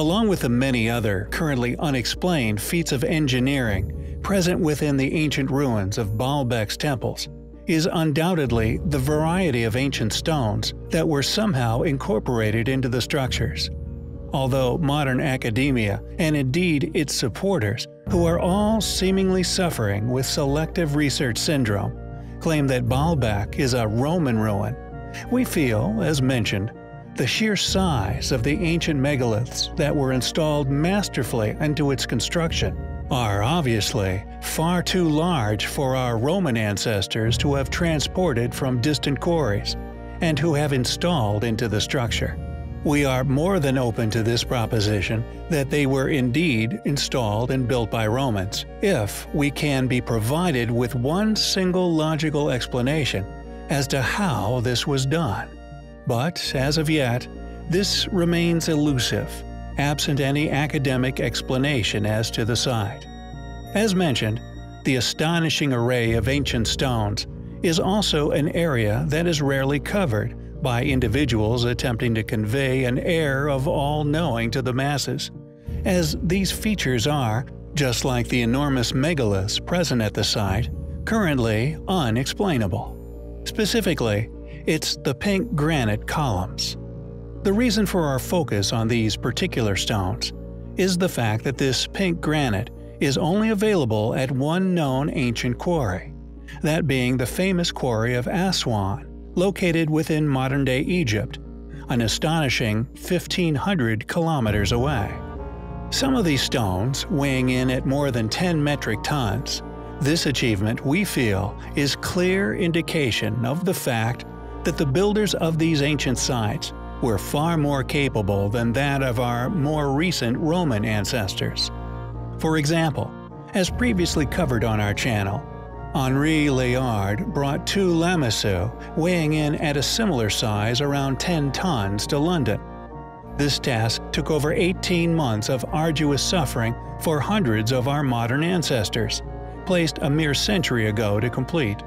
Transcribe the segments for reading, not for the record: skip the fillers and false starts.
along with the many other currently unexplained feats of engineering present within the ancient ruins of Baalbek's temples, is undoubtedly the variety of ancient stones that were somehow incorporated into the structures. Although modern academia, and indeed its supporters, who are all seemingly suffering with selective research syndrome, claim that Baalbek is a Roman ruin, we feel, as mentioned, the sheer size of the ancient megaliths that were installed masterfully into its construction are obviously far too large for our Roman ancestors to have transported from distant quarries and who have installed into the structure. We are more than open to this proposition that they were indeed installed and built by Romans, if we can be provided with one single logical explanation as to how this was done. But as of yet, this remains elusive, absent any academic explanation as to the site. As mentioned, the astonishing array of ancient stones is also an area that is rarely covered by individuals attempting to convey an air of all-knowing to the masses, as these features are, just like the enormous megaliths present at the site, currently unexplainable. Specifically, it's the pink granite columns. The reason for our focus on these particular stones is the fact that this pink granite is only available at one known ancient quarry, that being the famous quarry of Aswan, located within modern-day Egypt, an astonishing 1,500 kilometers away. Some of these stones weighing in at more than 10 metric tons, this achievement, we feel, is clear indication of the fact that the builders of these ancient sites were far more capable than that of our more recent Roman ancestors. For example, as previously covered on our channel, Henri Layard brought two lamassu weighing in at a similar size around 10 tons to London. This task took over 18 months of arduous suffering for hundreds of our modern ancestors, placed a mere century ago to complete.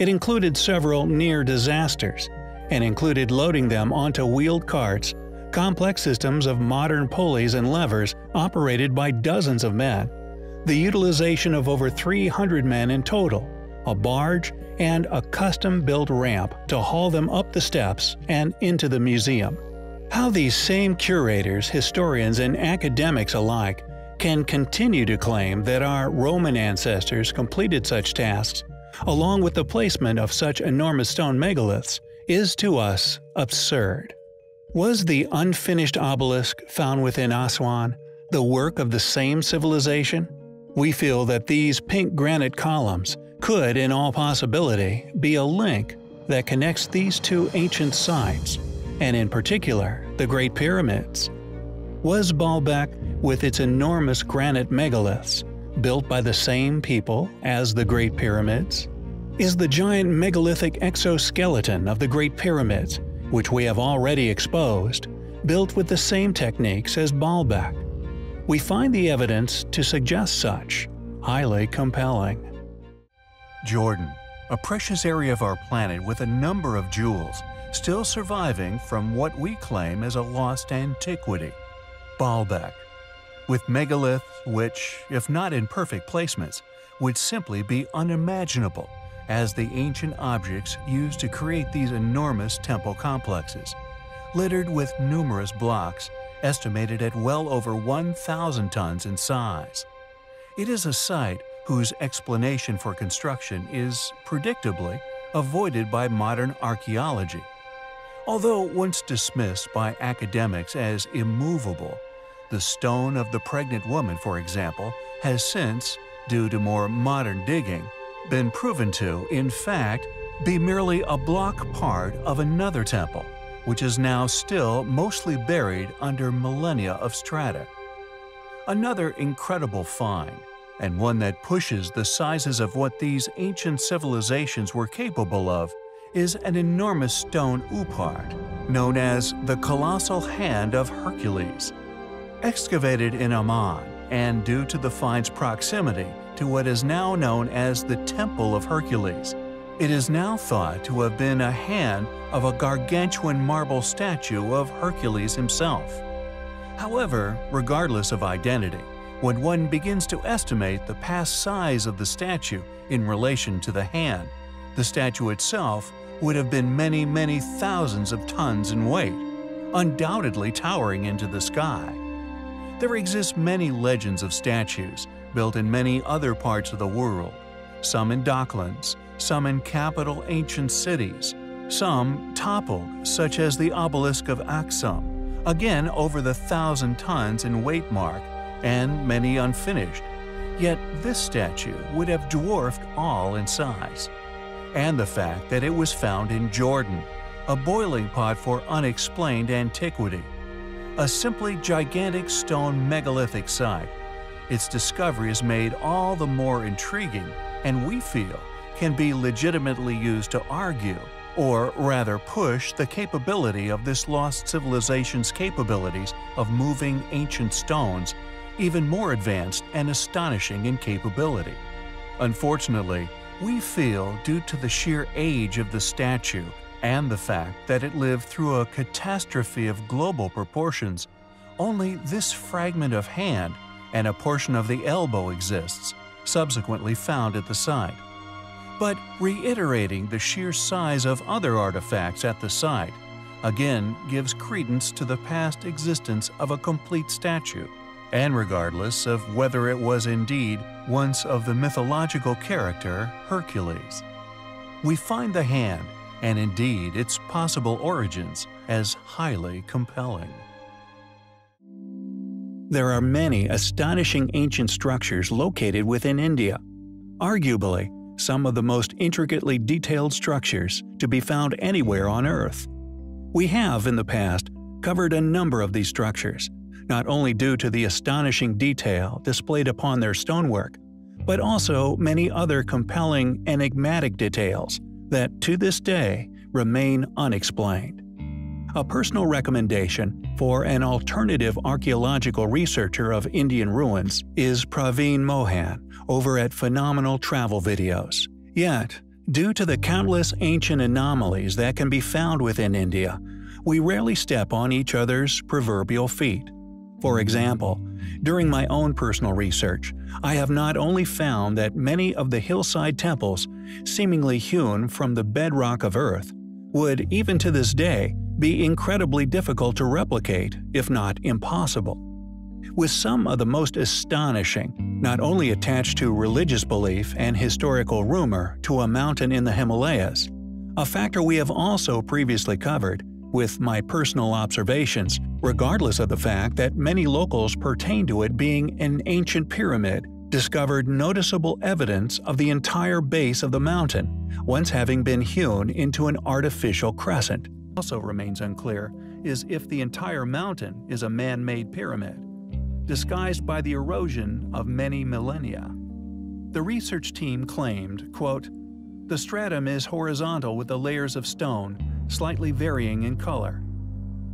It included several near disasters, and included loading them onto wheeled carts, complex systems of modern pulleys and levers operated by dozens of men, the utilization of over 300 men in total, a barge, and a custom-built ramp to haul them up the steps and into the museum. How these same curators, historians, and academics alike can continue to claim that our Roman ancestors completed such tasks, along with the placement of such enormous stone megaliths, is to us absurd. Was the unfinished obelisk found within Aswan the work of the same civilization? We feel that these pink granite columns could, in all possibility, be a link that connects these two ancient sites, and in particular, the Great Pyramids. Was Baalbek, with its enormous granite megaliths, built by the same people as the Great Pyramids? Is the giant megalithic exoskeleton of the Great Pyramids, which we have already exposed, built with the same techniques as Baalbek? We find the evidence to suggest such highly compelling. Jordan, a precious area of our planet with a number of jewels still surviving from what we claim as a lost antiquity, Baalbek, with megaliths which, if not in perfect placements, would simply be unimaginable as the ancient objects used to create these enormous temple complexes, littered with numerous blocks estimated at well over 1,000 tons in size. It is a site whose explanation for construction is, predictably, avoided by modern archaeology. Although once dismissed by academics as immovable, the stone of the pregnant woman, for example, has since, due to more modern digging, been proven to, in fact, be merely a block part of another temple, which is now still mostly buried under millennia of strata. Another incredible find, and one that pushes the sizes of what these ancient civilizations were capable of, is an enormous stone upart, known as the Colossal Hand of Hercules. Excavated in Amman, and due to the find's proximity to what is now known as the Temple of Hercules, it is now thought to have been a hand of a gargantuan marble statue of Hercules himself. However, regardless of identity, when one begins to estimate the past size of the statue in relation to the hand, the statue itself would have been many, many thousands of tons in weight, undoubtedly towering into the sky. There exist many legends of statues built in many other parts of the world, some in docklands, some in capital ancient cities, some toppled, such as the obelisk of Aksum, again over the 1,000 tons in weight mark, and many unfinished. Yet this statue would have dwarfed all in size. And the fact that it was found in Jordan, a boiling pot for unexplained antiquity, a simply gigantic stone megalithic site. Its discovery is made all the more intriguing, and we feel can be legitimately used to argue, or rather push, the capability of this lost civilization's capabilities of moving ancient stones, even more advanced and astonishing in capability. Unfortunately, we feel due to the sheer age of the statue and the fact that it lived through a catastrophe of global proportions, only this fragment of hand and a portion of the elbow exists, subsequently found at the site. But reiterating the sheer size of other artifacts at the site, again gives credence to the past existence of a complete statue, and regardless of whether it was indeed once of the mythological character Hercules. We find the hand, and indeed its possible origins, as highly compelling. There are many astonishing ancient structures located within India. Arguably, some of the most intricately detailed structures to be found anywhere on Earth. We have, in the past, covered a number of these structures, not only due to the astonishing detail displayed upon their stonework, but also many other compelling, enigmatic details that, to this day, remain unexplained. A personal recommendation for an alternative archaeological researcher of Indian ruins is Praveen Mohan over at Phenomenal Travel Videos. Yet, due to the countless ancient anomalies that can be found within India, we rarely step on each other's proverbial feet. For example, during my own personal research, I have not only found that many of the hillside temples, seemingly hewn from the bedrock of Earth, would, even to this day, be incredibly difficult to replicate, if not impossible. With some of the most astonishing, not only attached to religious belief and historical rumor to a mountain in the Himalayas, a factor we have also previously covered, with my personal observations, regardless of the fact that many locals pertain to it being an ancient pyramid, discovered noticeable evidence of the entire base of the mountain, once having been hewn into an artificial crescent. Also remains unclear is if the entire mountain is a man-made pyramid, disguised by the erosion of many millennia. The research team claimed, quote, "The stratum is horizontal with the layers of stone, slightly varying in color.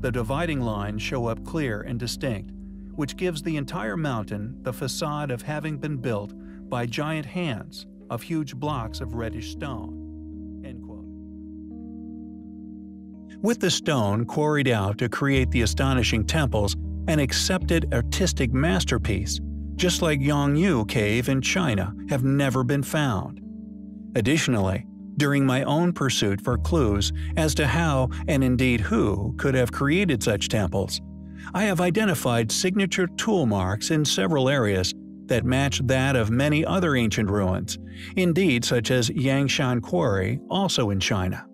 The dividing lines show up clear and distinct, which gives the entire mountain the facade of having been built by giant hands of huge blocks of reddish stone." End quote. With the stone quarried out to create the astonishing temples, an accepted artistic masterpiece, just like Longyou Cave in China, have never been found. Additionally, during my own pursuit for clues as to how, and indeed who, could have created such temples, I have identified signature tool marks in several areas that match that of many other ancient ruins, indeed such as Yangshan Quarry, also in China,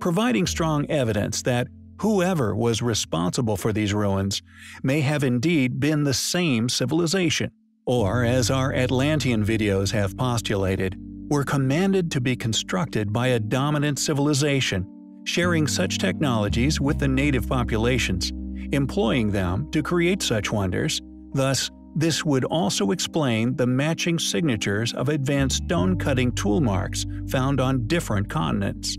providing strong evidence that whoever was responsible for these ruins may have indeed been the same civilization, or, as our Atlantean videos have postulated, were commanded to be constructed by a dominant civilization, sharing such technologies with the native populations, employing them to create such wonders. Thus, this would also explain the matching signatures of advanced stone-cutting tool marks found on different continents.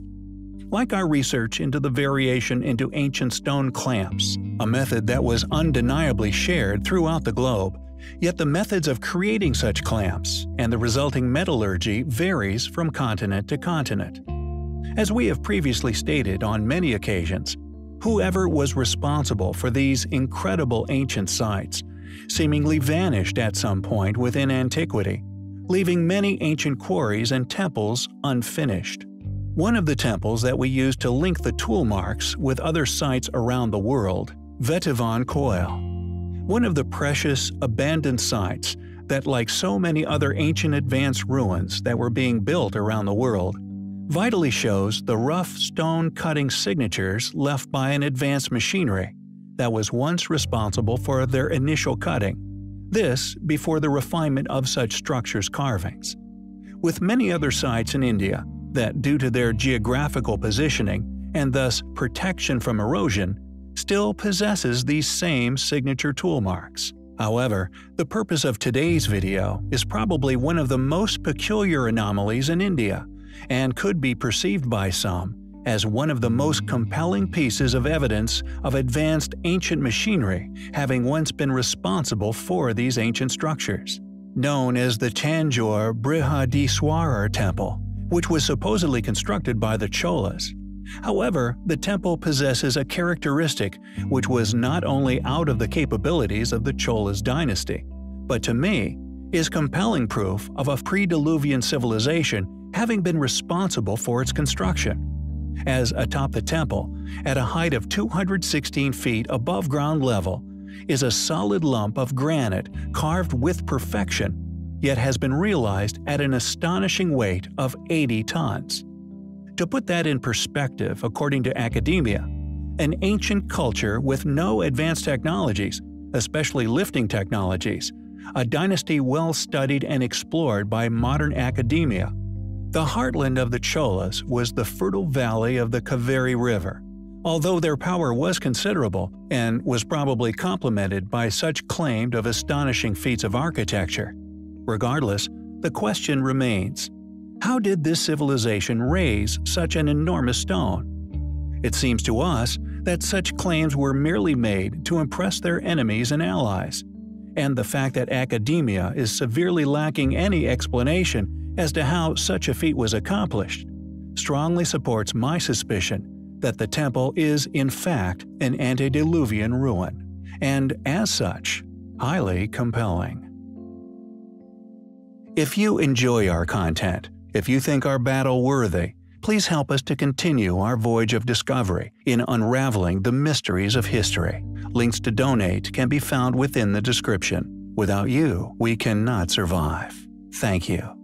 Like our research into the variation into ancient stone clamps, a method that was undeniably shared throughout the globe, yet the methods of creating such clamps and the resulting metallurgy varies from continent to continent. As we have previously stated on many occasions, Whoever was responsible for these incredible ancient sites seemingly vanished at some point within antiquity, leaving many ancient quarries and temples unfinished. One of the temples that we use to link the tool marks with other sites around the world, Vetevan Koyle. One of the precious, abandoned sites that, like so many other ancient advanced ruins that were being built around the world, vitally shows the rough stone-cutting signatures left by an advanced machinery that was once responsible for their initial cutting, this before the refinement of such structures' carvings. With many other sites in India that, due to their geographical positioning and thus protection from erosion, still possesses these same signature tool marks. However, the purpose of today's video is probably one of the most peculiar anomalies in India, and could be perceived by some as one of the most compelling pieces of evidence of advanced ancient machinery having once been responsible for these ancient structures. Known as the Tanjore Brihadiswarar Temple, which was supposedly constructed by the Cholas. However, the temple possesses a characteristic which was not only out of the capabilities of the Cholas dynasty, but to me, is compelling proof of a pre-Diluvian civilization having been responsible for its construction. As atop the temple, at a height of 216 feet above ground level, is a solid lump of granite carved with perfection, yet has been realized at an astonishing weight of 80 tons. To put that in perspective, according to academia, an ancient culture with no advanced technologies, especially lifting technologies, a dynasty well studied and explored by modern academia. The heartland of the Cholas was the fertile valley of the Kaveri River. Although their power was considerable and was probably complemented by such claimed of astonishing feats of architecture. Regardless, the question remains. How did this civilization raise such an enormous stone? It seems to us that such claims were merely made to impress their enemies and allies, and the fact that academia is severely lacking any explanation as to how such a feat was accomplished, strongly supports my suspicion that the temple is in fact an antediluvian ruin, and as such, highly compelling. If you enjoy our content, if you think our battle worthy, please help us to continue our voyage of discovery in unraveling the mysteries of history. Links to donate can be found within the description. Without you, we cannot survive. Thank you.